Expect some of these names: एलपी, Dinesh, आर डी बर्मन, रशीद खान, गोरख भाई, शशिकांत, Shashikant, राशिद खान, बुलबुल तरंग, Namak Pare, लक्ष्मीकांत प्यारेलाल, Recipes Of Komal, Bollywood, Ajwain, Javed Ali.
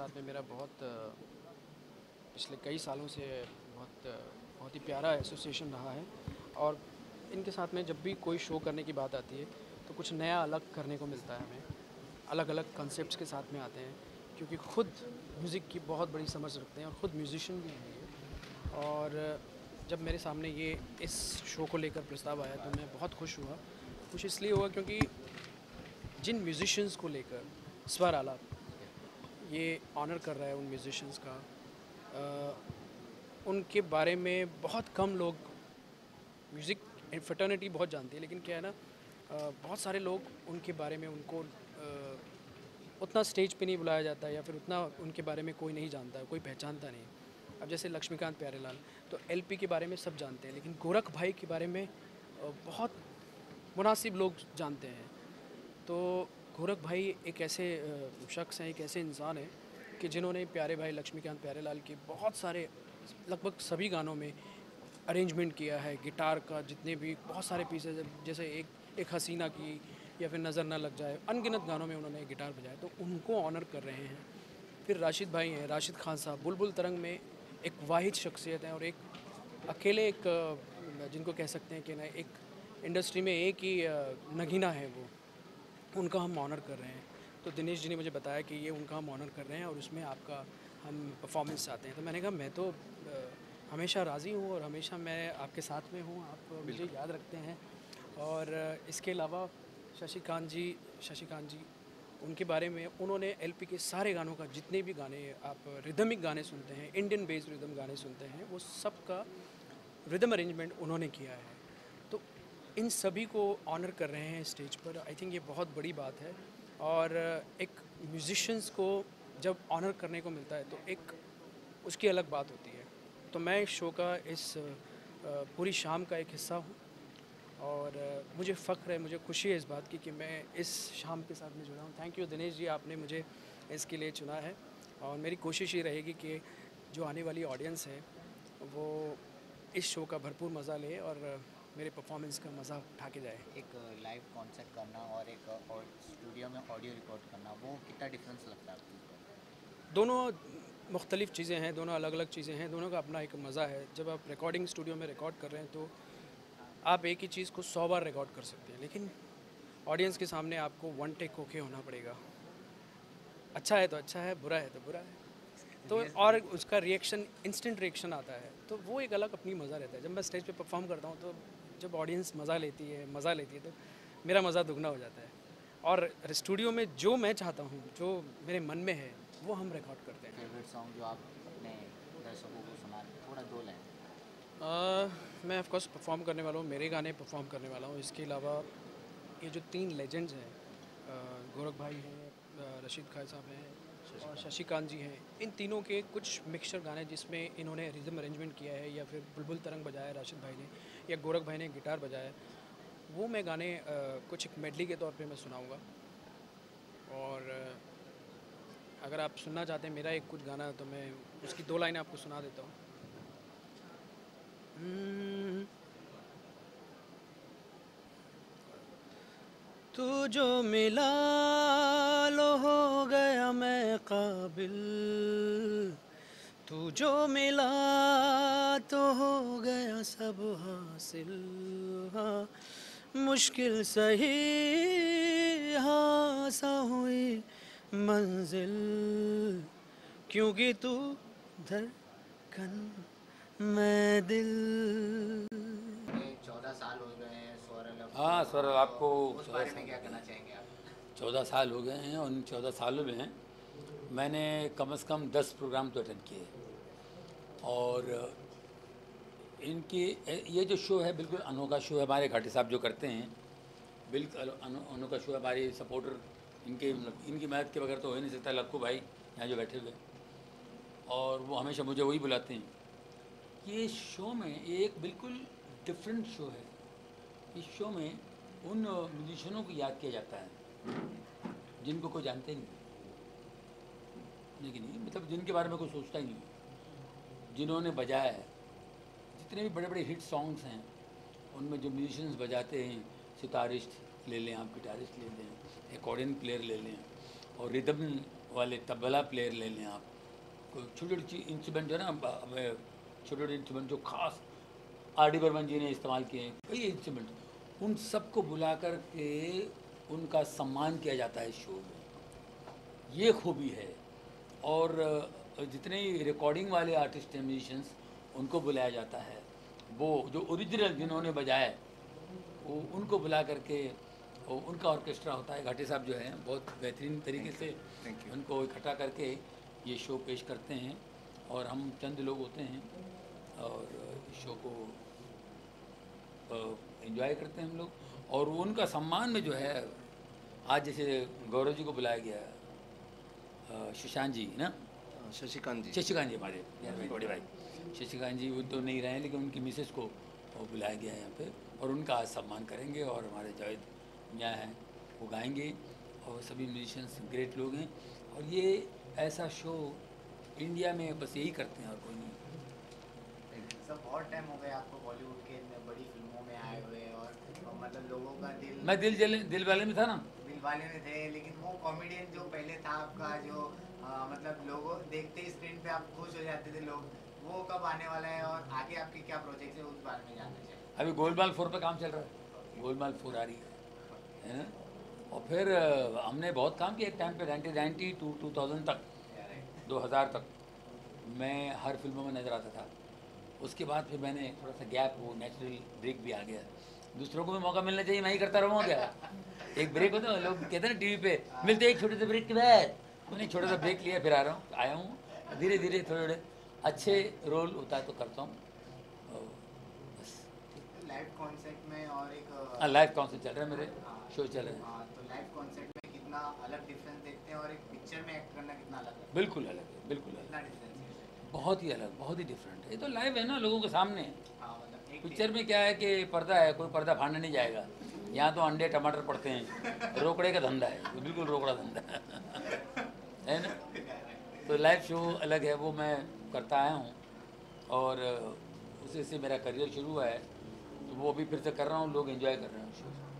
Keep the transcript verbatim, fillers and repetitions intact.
साथ में मेरा बहुत पिछले कई सालों से बहुत बहुत ही प्यारा एसोसिएशन रहा है और इनके साथ में जब भी कोई शो करने की बात आती है तो कुछ नया अलग करने को मिलता है, हमें अलग अलग कॉन्सेप्ट्स के साथ में आते हैं क्योंकि खुद म्यूज़िक की बहुत बड़ी समझ रखते हैं और ख़ुद म्यूज़िशियन भी हैं। और जब मेरे सामने ये इस शो को लेकर प्रस्ताव आया तो मैं बहुत खुश हुआ। खुश इसलिए हुआ क्योंकि जिन म्यूज़िशंस को लेकर स्वर आलाप ये ऑनर कर रहा है उन म्यूज़िशंस का, आ, उनके बारे में बहुत कम लोग, म्यूज़िक फटर्निटी बहुत जानती है लेकिन क्या है ना, बहुत सारे लोग उनके बारे में, उनको आ, उतना स्टेज पे नहीं बुलाया जाता है या फिर उतना उनके बारे में कोई नहीं जानता, कोई पहचानता नहीं। अब जैसे लक्ष्मीकांत प्यारेलाल तो एलपी के बारे में सब जानते हैं लेकिन गोरख भाई के बारे में बहुत मुनासिब लोग जानते हैं। तो गोरख भाई एक ऐसे शख्स हैं, एक ऐसे इंसान हैं कि जिन्होंने प्यारे भाई लक्ष्मीकांत प्यारेलाल के बहुत सारे लगभग सभी गानों में अरेंजमेंट किया है। गिटार का जितने भी बहुत सारे पीसेज, जैसे एक एक हसीना की या फिर नज़र ना लग जाए, अनगिनत गानों में उन्होंने गिटार बजाया, तो उनको ऑनर कर रहे हैं। फिर राशिद भाई हैं, राशिद खान साहब बुलबुल तरंग में एक वाहिद शख्सियत हैं और एक अकेले, एक जिनको कह सकते हैं कि ना एक इंडस्ट्री में एक ही नगीना है वो, उनका हम ऑनर कर रहे हैं। तो दिनेश जी ने मुझे बताया कि ये उनका हम ऑनर कर रहे हैं और उसमें आपका हम परफॉर्मेंस चाहते हैं। तो मैंने कहा मैं तो हमेशा राज़ी हूँ और हमेशा मैं आपके साथ में हूँ, आप मुझे याद रखते हैं। और इसके अलावा शशिकांत जी, शशिकांत जी उनके बारे में, उन्होंने एलपी के सारे गानों का, जितने भी गाने आप रिदमिक गाने सुनते हैं, इंडियन बेस्ड रिदम गाने सुनते हैं, वो सब का रिदम अरेंजमेंट उन्होंने किया है। तो इन सभी को ऑनर कर रहे हैं स्टेज पर, आई थिंक ये बहुत बड़ी बात है। और एक म्यूजिशंस को जब ऑनर करने को मिलता है तो एक उसकी अलग बात होती है। तो मैं इस शो का, इस पूरी शाम का एक हिस्सा हूँ और मुझे फ़ख्र है, मुझे खुशी है इस बात की कि मैं इस शाम के साथ में जुड़ा हूँ। थैंक यू दिनेश जी, आपने मुझे इसके लिए चुना है और मेरी कोशिश ये रहेगी कि जो आने वाली ऑडियंस है वो इस शो का भरपूर मज़ा ले और मेरे परफॉर्मेंस का मज़ा उठा के जाए। एक लाइव कॉन्सर्ट करना और एक और स्टूडियो में ऑडियो रिकॉर्ड करना, वो कितना डिफरेंस लगता है आपको? दोनों मुख्तलिफ़ चीज़ें हैं, दोनों अलग अलग चीज़ें हैं, दोनों का अपना एक मज़ा है। जब आप रिकॉर्डिंग स्टूडियो में रिकॉर्ड कर रहे हैं तो आप एक ही चीज़ को सौ बार रिकॉर्ड कर सकते हैं लेकिन ऑडियंस के सामने आपको वन टेक होके होना पड़ेगा। अच्छा है तो अच्छा है, बुरा है तो बुरा है, तो और उसका रिएक्शन, इंस्टेंट रिएक्शन आता है, तो वो एक अलग अपनी मज़ा रहता है। जब मैं स्टेज पे परफॉर्म करता हूँ तो जब ऑडियंस मज़ा लेती है मज़ा लेती है तो मेरा मज़ा दुगना हो जाता है। और स्टूडियो में जो मैं चाहता हूँ, जो मेरे मन में है, वो हम रिकॉर्ड करते हैं। फेवरेट सॉन्ग जो आप अपने दर्शकों को सुना, थोड़ा दो लाइन। Uh, मैं ऑफ कोर्स परफॉर्म करने वाला हूँ, मेरे गाने परफॉर्म करने वाला हूँ। इसके अलावा ये जो तीन लेजेंड्स हैं, uh, गोरख भाई हैं, रशीद खान साहब हैं और शशिकांत जी हैं, इन तीनों के कुछ मिक्सचर गाने जिसमें इन्होंने रिदम अरेंजमेंट किया है या फिर बुलबुल तरंग बजाया राशिद भाई ने या गोरख भाई ने गिटार बजाया, वो मैं गाने uh, कुछ एक मेडली के तौर पर मैं सुनाऊँगा। और uh, अगर आप सुनना चाहते हैं मेरा एक कुछ गाना तो मैं उसकी दो लाइनें आपको सुना देता हूँ। तू जो मिला लो हो गया मैं काबिल, तू जो मिला तो हो गया सब हासिल, हाँ मुश्किल सही हाँ सा हुई मंजिल, क्योंकि तू धड़कन मैं दिल। चौदह साल हो गए हैं स्वर आलाप, हाँ स्वर आलाप को उस बारे में क्या कहना चाहेंगे आप? चौदह साल हो गए हैं, उन चौदह सालों में मैंने कम से कम दस प्रोग्राम तो अटेंड किए और इनकी ये जो शो है बिल्कुल अनोखा शो है। हमारे घाटी साहब जो करते हैं बिल्कुल अनोखा शो है। हमारे सपोर्टर इनके इनकी मदद के बगैर तो हो ही नहीं सकता। लक्कू भाई यहाँ जो बैठे हुए और वो हमेशा मुझे वही बुलाते हैं। ये शो में एक बिल्कुल डिफरेंट शो है। इस शो में उन म्यूजिशनों को याद किया जाता है जिनको कोई जानते नहीं, लेकिन मतलब जिनके बारे में कोई सोचता ही नहीं, जिन्होंने बजाया है। जितने भी बड़े बड़े हिट सॉन्ग्स हैं उनमें जो म्यूजिशंस बजाते हैं, सितारिस्ट ले लें आप, गिटारिस्ट ले लें, एकॉर्डियन प्लेयर ले लें और रिदम वाले तबला प्लेयर ले लें आप, कोई छोटे छोटे इंस्ट्रूमेंट जो है ना, छोटे छोटे इंस्ट्रूमेंट जो खास आर डी बर्मन जी ने इस्तेमाल किए हैं कई इंस्ट्रूमेंट, उन सबको बुला कर के उनका सम्मान किया जाता है शो में, ये खूबी है। और जितने रिकॉर्डिंग वाले आर्टिस्ट हैं म्यूजिशंस उनको बुलाया जाता है, वो जो ओरिजिनल जिन्होंने बजाया वो उनको बुला करके उनका ऑर्केस्ट्रा होता है। घाटी साहब जो है बहुत बेहतरीन तरीके से उनको इकट्ठा करके ये शो पेश करते हैं और हम चंद लोग होते हैं और शो को एंजॉय करते हैं हम लोग। और उनका सम्मान में जो है आज जैसे गौरव जी को बुलाया गया, सुशांत जी ना, शशिकांत जी, शशिकांत जी हमारे बड़े भाई शशिकांत जी, वो तो नहीं रहे हैं लेकिन उनकी मिसेस को बुलाया गया है यहाँ पे और उनका आज सम्मान करेंगे। और हमारे जावेद यहाँ हैं वो गाएंगे और सभी म्यूजिशंस ग्रेट लोग हैं। और ये ऐसा शो इंडिया में बस यही करते हैं और कोई नहीं। सब बहुत टाइम हो गया आपको बॉलीवुड के बड़ी फिल्मों में आए हुए और मतलब लोगों का दिल, मैं दिल जले दिल वाले में था ना, दिल वाले में थे, लेकिन वो कॉमेडियन जो पहले था आपका जो आ, मतलब लोगों देखते ही स्क्रीन पे आप खुश हो जाते थे लोग, वो कब आने वाला है और आगे आपके क्या प्रोजेक्ट है उस बारे में जानना चाहिए। अभी गोलमाल फोर पर काम चल रहा है, गोलमाल फोर आ रही है है ना। और फिर हमने बहुत काम किया एक टाइम पे, nineteen ninety two two thousand तक, दो हज़ार तक मैं हर फिल्मों में नज़र आता था। उसके बाद फिर मैंने थोड़ा सा गैप, वो नेचुरल ब्रेक भी आ गया, दूसरों को भी मौका मिलना चाहिए, मैं ही करता रहूँगा क्या। एक ब्रेक होता है, लोग कहते हैं ना टी वी पे मिलते एक छोटे से ब्रेक के बाद, मैंने छोटा सा ब्रेक लिया फिर आ रहा हूँ, आया हूँ धीरे धीरे, थोड़े थोड़े अच्छे रोल होता है तो करता हूँ। लाइव कॉन्सर्ट में और एक लाइव कॉन्सर्ट चल रहा है, मेरे शो चल रहे हैं, तो लाइव कॉन्सर्ट में कितना अलग डिफरेंस देखते हैं और एक पिक्चर में एक्ट करना कितना अलग है। बिल्कुल अलग है, बिल्कुल अलग है, बहुत ही अलग, बहुत ही डिफरेंट है। ये तो लाइव है ना, लोगों के सामने। पिक्चर में क्या है कि पर्दा है, कोई पर्दा फाड़ने नहीं जाएगा, यहाँ तो अंडे टमाटर पड़ते हैं, रोकड़े का धंधा है, तो बिल्कुल रोकड़ा धंधा है है ना। तो लाइव शो अलग है, वो मैं करता आया हूँ और उसी से मेरा करियर शुरू हुआ है, तो वो अभी फिर से कर रहा हूँ, लोग एंजॉय कर रहे हैं शो।